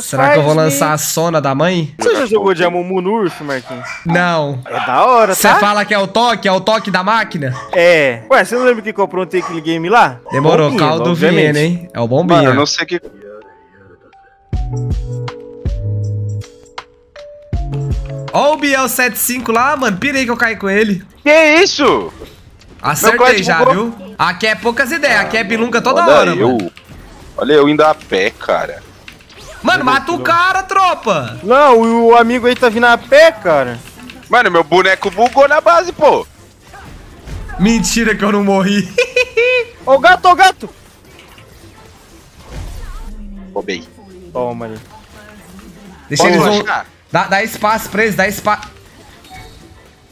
Será que eu vou lançar a Sona da mãe? Você já jogou de Amumu no Urf, Marquinhos? Não. É da hora, tá? Você fala que é o toque da máquina? É. Ué, você não lembra que eu aprontei aquele game lá? Demorou, caldo Vieno, hein? É o bombinho. Mano, eu não sei que... Ó o Biel 75 lá, mano. Pirei que eu caí com ele. Que isso? Acertei já, viu? Aqui é poucas ideias. Aqui é bilunga toda hora, mano. Olha eu indo a pé, cara. Mano, mata o cara, tropa! Não, o amigo aí tá vindo a pé, cara. Mano, meu boneco bugou na base, pô. Mentira que eu não morri. Ô, gato, ô, gato! Roubei. Toma ali. Deixa eles voltar. Dá espaço pra eles, dá espaço.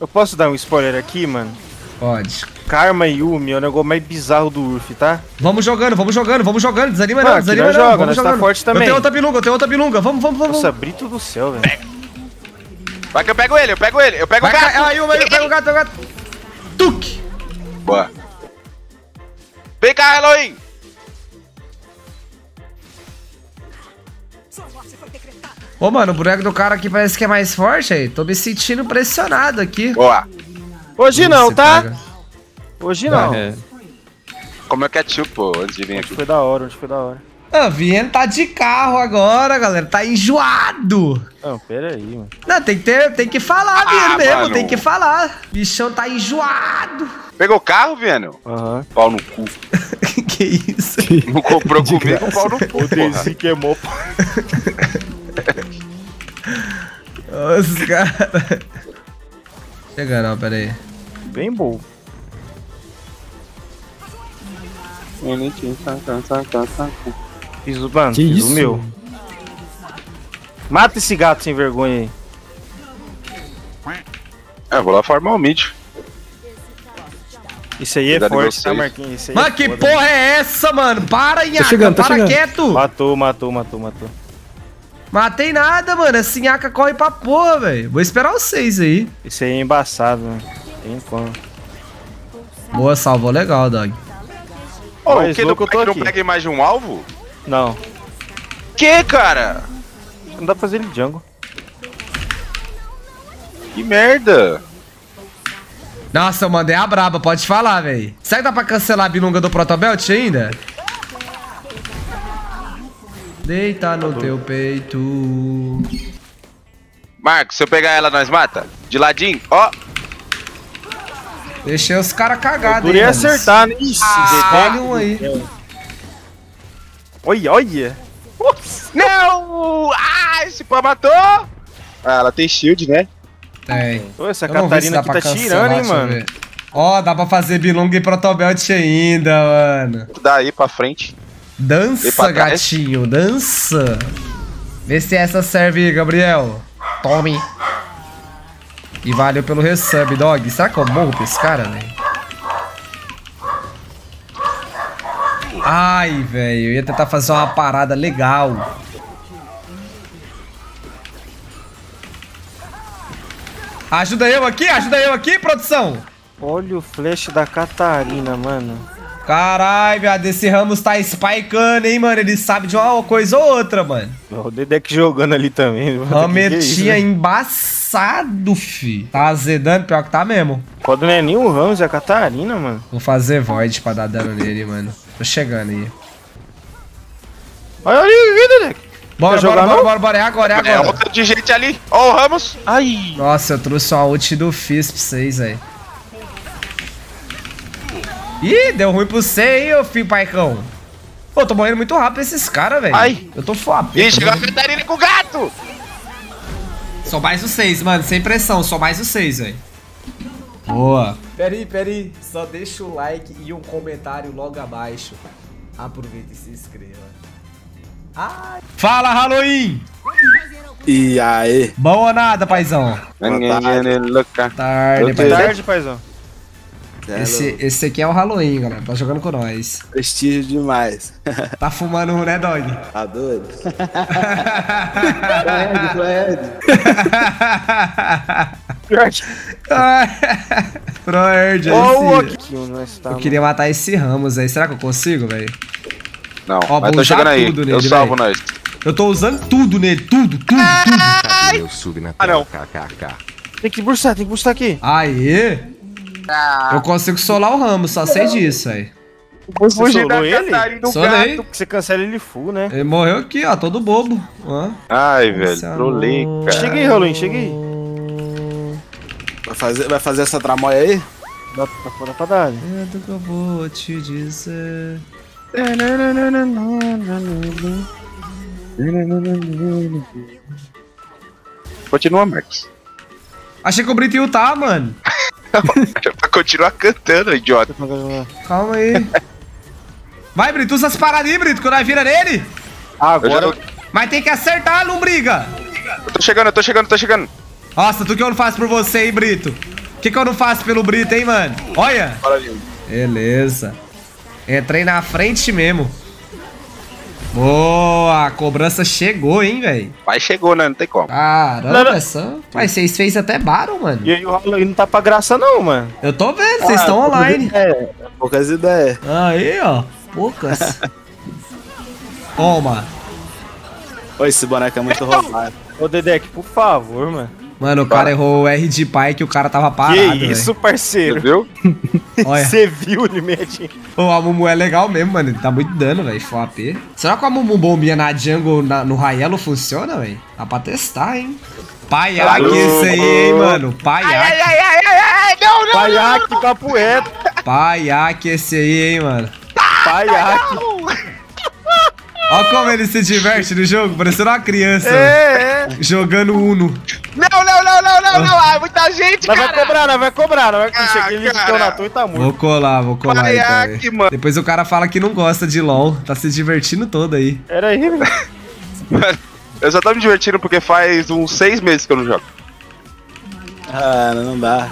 Eu posso dar um spoiler aqui, mano? Pode. Karma e Yumi é o negócio mais bizarro do Urf, tá? Vamos jogando, vamos jogando, vamos jogando. Desanima não, desanima não. Vamos jogando. Tá forte também. Eu tenho outra bilunga, eu tenho outra bilunga. Vamos, vamos, vamos. Nossa, Brito do céu, velho. Vai que eu pego ele, eu pego ele. Eu pego o gato. Aí, eu pego o gato, eu pego o gato. Tuque. Boa. Vem cá, Halloween. Ô, mano, o boneco do cara aqui parece que é mais forte aí. Tô me sentindo pressionado aqui. Boa. Hoje não, tá? Pega. Hoje não. É. Como é que é tipo, antes de vir aqui? Foi da hora, hoje foi da hora. Ah, Vieno tá de carro agora, galera. Tá enjoado. Não, pera aí, mano. Não, tem que falar, Vieno mesmo. Mano. Tem que falar. Bichão tá enjoado. Pegou o carro, Vieno? Aham. Pau no cu. Que isso? Não comprou comigo, pau no cu. O DC queimou, pô. Os caras. Chegando, ó, pera aí. Bem bom. Fiz o banco, fiz o meu. Mata esse gato sem vergonha aí. É, vou lá farmar o mid. Isso aí é forte, tá, Marquinhos? Mano, que porra é essa, mano? Para, Inhaca, para quieto. Matou, matou, matou, matou. Matei nada, mano. Essa Inhaca corre pra porra, velho. Vou esperar os 6 aí. Isso aí é embaçado, mano. Tem como. Boa, salvou legal, Dog. Pô, o que não pega mais de um alvo? Não. Que, cara? Não dá pra fazer ele jungle. Que merda. Nossa, eu mandei a braba, pode falar, velho. Será que dá pra cancelar a bilunga do Protobelt ainda? Deita no teu peito. Marcos, se eu pegar ela, nós mata? De ladinho, ó. Deixei os caras cagados, hein? Poderia acertar, né? Isso, Dedek um aí. Olha, olha. Ups, não! Ah, esse pá matou! Ah, ela tem shield, né? Tem. Ô, essa Catarina aqui tá tirando, hein, mano? Ó, dá pra fazer bilonga e protobelt ainda, mano. Daí pra frente. Dança, gatinho, dança. Vê se essa serve, Gabriel. Tome. E valeu pelo resub, Dog. Será que eu morro pra esse cara, velho? Ai, velho. Eu ia tentar fazer uma parada legal. Ajuda eu aqui, produção. Olha o flash da Catarina, mano. Caralho, viado. Esse Ramos tá spikeando, hein, mano. Ele sabe de uma coisa ou outra, mano. O Dedek jogando ali também. Rametinha é embaçado, fi. Tá azedando, pior que tá mesmo. Pode não é nem o Ramos, é a Catarina, mano. Vou fazer void pra dar dano nele, mano. Tô chegando aí. Olha ali, Dedek. Bora, jogar, bora. É agora, é agora. É outra de gente ali. Ó o Ramos. Ai. Nossa, eu trouxe uma ult do Fizz pra vocês aí. Ih, deu ruim pro C, hein, ô filho, paicão. Pô, tô morrendo muito rápido esses caras, velho. Ai. Eu tô foda. Ih, chegou a Catarina com o gato. Só mais os 6, mano. Sem pressão, só mais os 6, velho. Boa. Pera aí. Só deixa o like e um comentário logo abaixo. Aproveita e se inscreva. Ai. Fala, Halloween. E aí? Bom ou nada, paizão? Boa tarde, paizão. Esse aqui é o Halloween, galera. Tá jogando com nós. Prestígio demais. Tá fumando, né, Dog? Tá doido. Proerd. Eu queria matar esse Ramos aí. Será que eu consigo, velho? Não, ó, mas tô chegando aí. Eu salvo nós. Eu tô usando tudo nele, tudo, tudo. Eu subi na tela, kkk. Tem que bursar aqui. Aê! Ah. Eu consigo solar o Ramos, só sei disso aí. Você solou ele? Solei. Gato, você cancela ele full, né? Ele morreu aqui, ó, todo bobo. Ó. Ai, velho, trolei, cara. Chega aí, Rolim, chega aí. Vai fazer essa tramóia aí? Dá pra dar. É do que eu vou te dizer. Continua, Max. Achei que o Brito ia ultar, mano. Pra continuar cantando, idiota. Calma aí. Vai, Brito, usa as paradas aí, Brito, que eu não vira nele. Agora. Não... Mas tem que acertar, não briga. Eu tô chegando, eu tô chegando. Nossa, tu que eu não faço por você, hein, Brito? O que eu não faço pelo Brito, hein, mano? Olha. Beleza. Entrei na frente mesmo. Boa, a cobrança chegou, hein, velho. Mas chegou, né? Não tem como. Caramba, essa... Mas vocês fez até barulho, mano. E aí o Ralu não tá pra graça, não, mano. Eu tô vendo, vocês estão online. É, poucas ideias. Aí, ó, poucas. Toma. Oi, esse boneco é muito roubado. Ô, Dedek, por favor, mano. Mano, o cara errou o R de pai que o cara tava parado. Que isso, parceiro. Viu? Você viu ele mexendo. O Amumu é legal mesmo, mano. Ele tá muito dano, velho. Foi AP. Será que o Amumu bombinha na jungle, no Raelo funciona, velho? Dá pra testar, hein? Paiaque isso aí, hein, mano. Paiaque. Ai, não. Paiaque, capoeira. Paiaque esse aí, hein, mano. Paiaque. Olha como ele se diverte no jogo, parecendo uma criança. É. Jogando Uno. Não. Ah, muita gente, cara. Não vai cobrar. Ele ficou na torre, tá muito. Vou colar aí, cara. Mano. Depois o cara fala que não gosta de LOL. Tá se divertindo todo aí. Era aí, mano. Eu só tô me divertindo porque faz uns 6 meses que eu não jogo. Ah, não dá.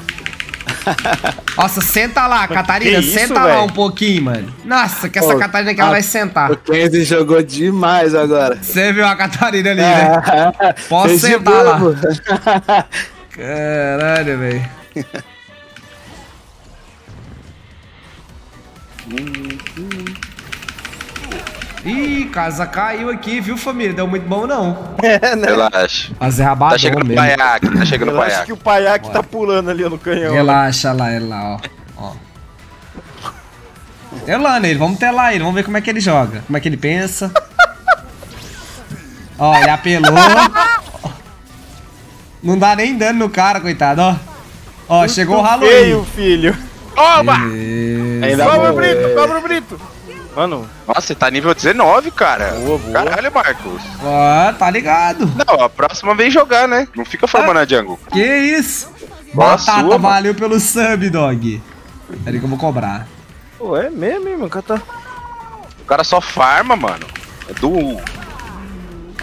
Nossa, senta lá, Catarina, senta lá um pouquinho, mano. Nossa, que essa Catarina que ela vai sentar. O Kennzy jogou demais agora. Você viu a Catarina ali, né? Posso sentar lá. Caralho, velho. Ih, casa caiu aqui, viu, família? Deu muito bom, não. É, né? Relaxa. Fazer rabadão tá chegando mesmo. Tá chegando o Paiaque. Acho que o Paiaque tá pulando ali no canhão. Relaxa lá, é lá, ó. Telando ele, vamos telar ele, vamos ver como é que ele joga. Como é que ele pensa. Ó, ele apelou. Não dá nem dano no cara, coitado, ó. Ó, muito chegou o Halloween. Feio, filho. Toma! Cobra o Brito, Mano, nossa, você tá nível 19, cara. Boa. Caralho, Marcos. Ah, tá ligado. Não, a próxima vem jogar, né? Não fica formando a jungle. Que isso? Nossa, Batata, sua, valeu pelo sub, dog. Peraí que eu vou cobrar. Pô, é mesmo, hein, mano? O cara só farma, mano. É do... Olha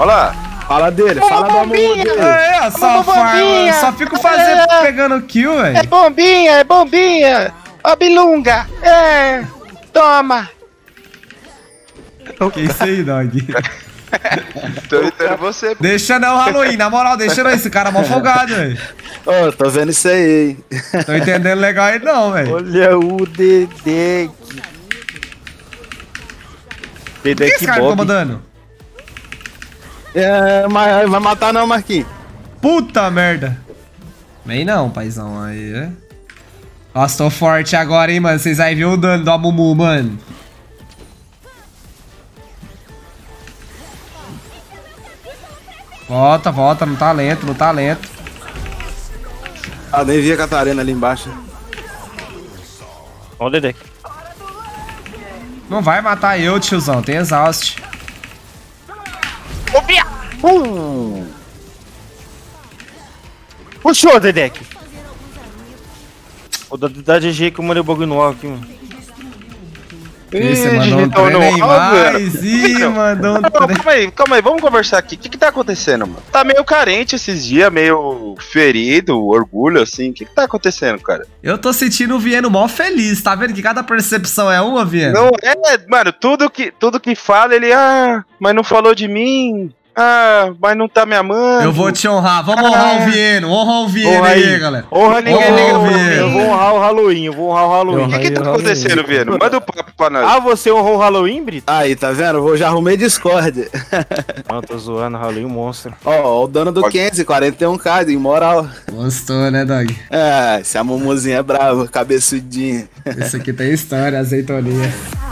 lá. Fala dele, fala do amor dele. É, só farma. Só fico fazendo, pegando kill, velho. É bombinha, Ó, bilunga. É, toma. Que isso aí, dog? Tô imitando você. Deixa não, Halloween. Na moral, deixa não. Esse cara é mó folgado, velho. Ô, tô vendo isso aí, hein? Tô entendendo legal aí não, velho. Olha o Dedek. Dedek que esse cara ficou mandando? É, mas vai matar não, Marquinhos. Puta merda. Vem não, paizão. Aí, nossa, tô forte agora, hein, mano. Vocês aí viram o dano do Amumu, mano. Volta, no talento, Ah, nem vi a Catarina ali embaixo. Ó o Dedek. Não vai matar eu, tiozão. Tem exaust. Puxou, Dedek. O da GG que eu mandei o bagulho no alvo aqui, mano. Você mandou um trem mais, ih, mandou um trem. Calma aí, vamos conversar aqui. O que tá acontecendo, mano? Tá meio carente esses dias, meio ferido, orgulho, assim. O que tá acontecendo, cara? Eu tô sentindo o Vieno mó feliz, tá vendo? Que cada percepção é uma, Vieno. Não, é, mano, tudo que fala, ele, mas não falou de mim. Ah, mas não tá me amando. Eu vou te honrar. Vamos honrar o Vieno. Honra o Vieno aí, galera. Honra ninguém. Eu vou honrar o Halloween. O que tá acontecendo, Vieno? Manda o papo pra nós. Ah, você honrou o Halloween, Brito? Aí, tá vendo? Eu já arrumei Discord. Mano, tô zoando. Halloween monstro. Ó, o dano do Kennzy, 41k, imoral. Gostou, né, Dog? É, essa Amumuzinha é brava, cabeçudinha. Isso aqui tem história, azeitoninha.